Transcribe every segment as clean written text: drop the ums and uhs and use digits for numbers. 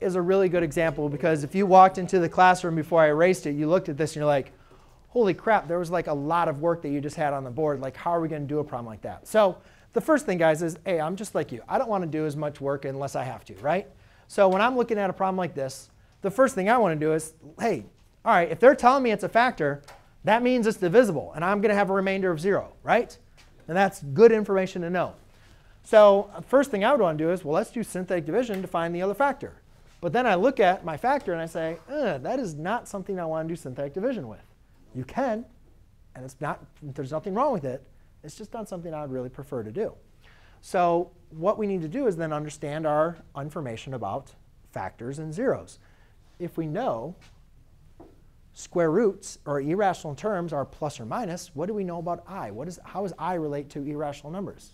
Is a really good example, because if you walked into the classroom before I erased it, you looked at this and you're like, holy crap, there was like a lot of work that you just had on the board. Like, how are we going to do a problem like that? So the first thing, guys, is, hey, I'm just like you. I don't want to do as much work unless I have to, right? So when I'm looking at a problem like this, the first thing I want to do is, hey, all right, if they're telling me it's a factor, that means it's divisible, and I'm going to have a remainder of 0, right? And that's good information to know. So first thing I would want to do is, well, let's do synthetic division to find the other factor. But then I look at my factor and I say, that is not something I want to do synthetic division with. You can, and it's not, there's nothing wrong with it. It's just not something I would really prefer to do. So what we need to do is then understand our information about factors and zeros. If we know square roots or irrational terms are plus or minus, what do we know about I? How does I relate to irrational numbers?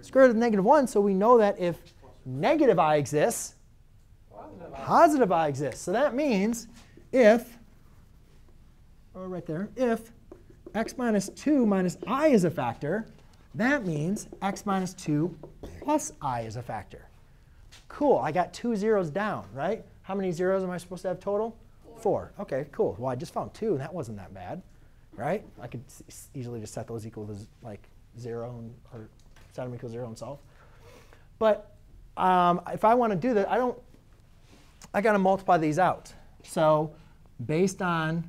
Square root of -1. So we know that if negative I exists, positive I exists. So that means if, right there, if x minus 2 minus I is a factor, that means x minus 2 plus I is a factor. Cool. I got 2 zeros down, right? How many zeros am I supposed to have total? 4. OK, cool. Well, I just found 2, and that wasn't that bad, right? I could easily just set those equal to like 0 or set them equal to 0 and solve. But if I want to do that, I got to multiply these out. So based on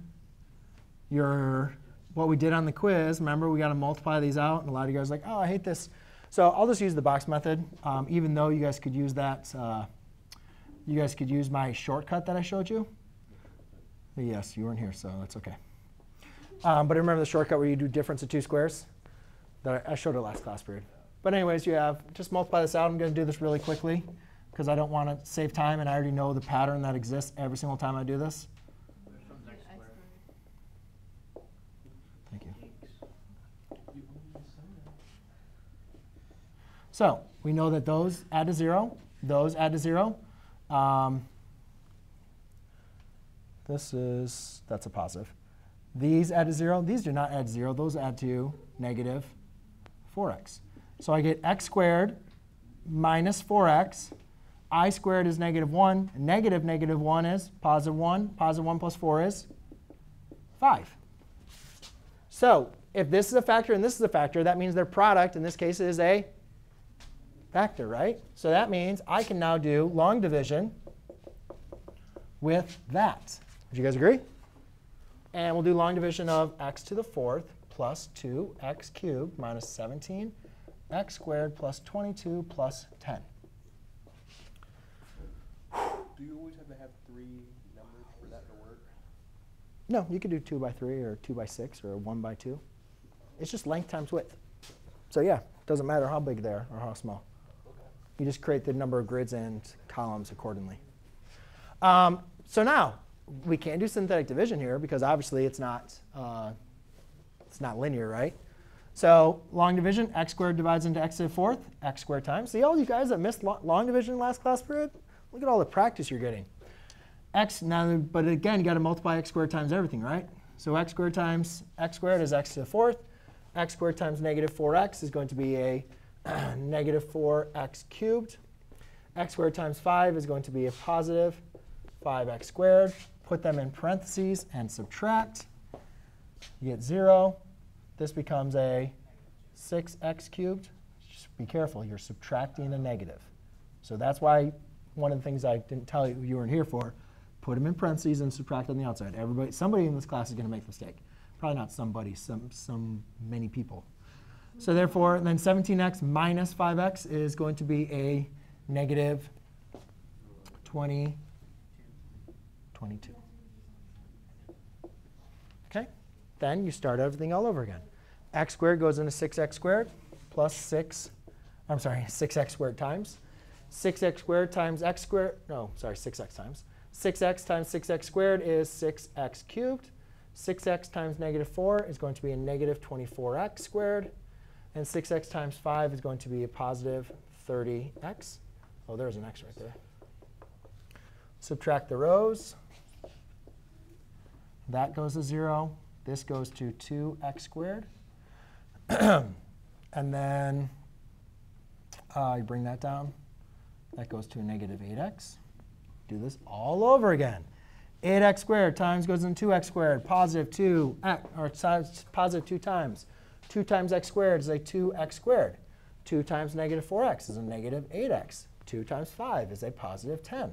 what we did on the quiz, remember, we got to multiply these out. And a lot of you guys are like, oh, I hate this. So I'll just use the box method, even though you guys could use that. You guys could use my shortcut that I showed you. Yes, you weren't here, so that's OK. But remember the shortcut where you do difference of 2 squares? That I showed it last class period. But anyways, you have just multiply this out. I'm going to do this really quickly, because I don't want to save time, and I already know the pattern that exists every single time I do this. Thank you. So we know that those add to 0. Those add to 0. That's a positive. These add to 0. These do not add to 0. Those add to negative 4x. So I get x squared minus 4x. I squared is -1. Negative 1 is positive 1. Positive 1 plus 4 is 5. So if this is a factor and this is a factor, that means their product, in this case, is a factor, right? So that means I can now do long division with that. Would you guys agree? And we'll do long division of x⁴ plus 2x³ minus 17 x² plus 22 plus 10. Do you always have to have 3 numbers for that to work? No, you could do 2 by 3 or 2 by 6 or 1 by 2. It's just length times width. So yeah, it doesn't matter how big they are or how small. Okay. You just create the number of grids and columns accordingly. So now we can't do synthetic division here, because obviously it's not linear, right? So long division, x² divides into x⁴, x² times. See all you guys that missed long division last class period? Look at all the practice you're getting. But again, you got to multiply x² times everything, right? So x² times x² is x⁴. x² times -4x is going to be a -4x³. x² times 5 is going to be a positive 5x². Put them in parentheses and subtract. You get 0. This becomes a 6x³. Just be careful. You're subtracting a negative. So that's why one of the things I didn't tell you you weren't here for, put them in parentheses and subtract on the outside. Somebody in this class is going to make a mistake. Probably not somebody, many people. So therefore, then 17x minus 5x is going to be a -22. OK? Then you start everything all over again. x² goes into 6x² plus 6. I'm sorry, 6x² times. 6x² times x². No, sorry, 6x times. 6x times 6x² is 6x³. 6x times -4 is going to be a -24x². And 6x times 5 is going to be a positive 30x. Oh, there's an x right there. Subtract the rows. That goes to 0. This goes to 2x². And then you bring that down. That goes to a -8x. do this all over again. 8x squared times goes into 2x squared, positive 2 times. 2 times x squared is a 2x squared. 2 times negative 4x is a negative 8x. 2 times 5 is a positive 10.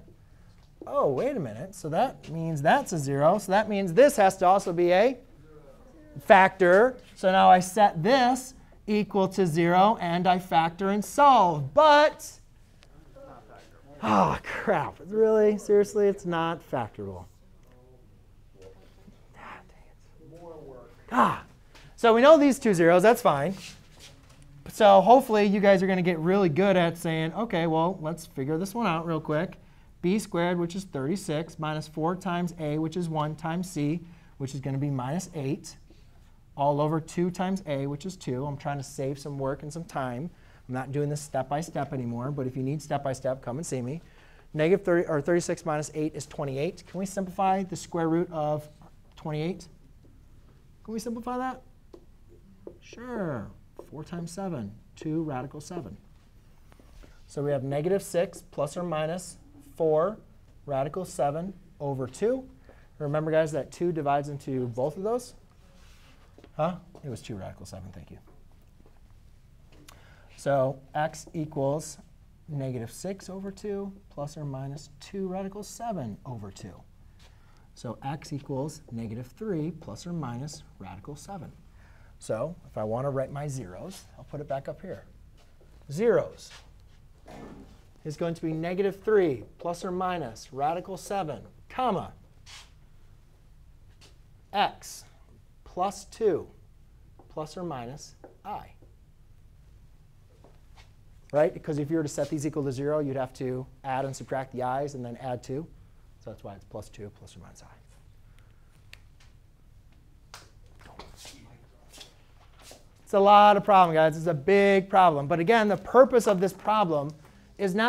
Oh, wait a minute. So that means that's a 0. So that means this has to also be a factor. So now I set this equal to 0, and I factor and solve. But, oh, crap. Really? Seriously? It's not factorable. Ah, dang it. More work. Ah. So we know these two zeros. That's fine. So hopefully, you guys are going to get really good at saying, OK, well, let's figure this one out real quick. B squared, which is 36, minus 4 times a, which is 1, times c, which is going to be minus 8, all over 2 times a, which is 2. I'm trying to save some work and some time. I'm not doing this step by step anymore. But if you need step by step, come and see me. Negative 30, or 36 minus 8 is 28. Can we simplify the square root of 28? Can we simplify that? Sure. 4 times 7, 2 radical 7. So we have negative 6 plus or minus 4 radical 7 over 2. Remember, guys, that 2 divides into both of those. Huh? It was 2 radical 7. Thank you. So x equals negative 6 over 2 plus or minus 2 radical 7 over 2. So x equals negative 3 plus or minus radical 7. So if I want to write my zeros, I'll put it back up here. Zeros is going to be negative 3 plus or minus radical 7, comma, x plus 2 plus or minus I. Right? Because if you were to set these equal to 0, you'd have to add and subtract the i's and then add 2. So that's why it's plus 2 plus or minus I. It's a lot of problem, guys. It's a big problem. But again, the purpose of this problem is not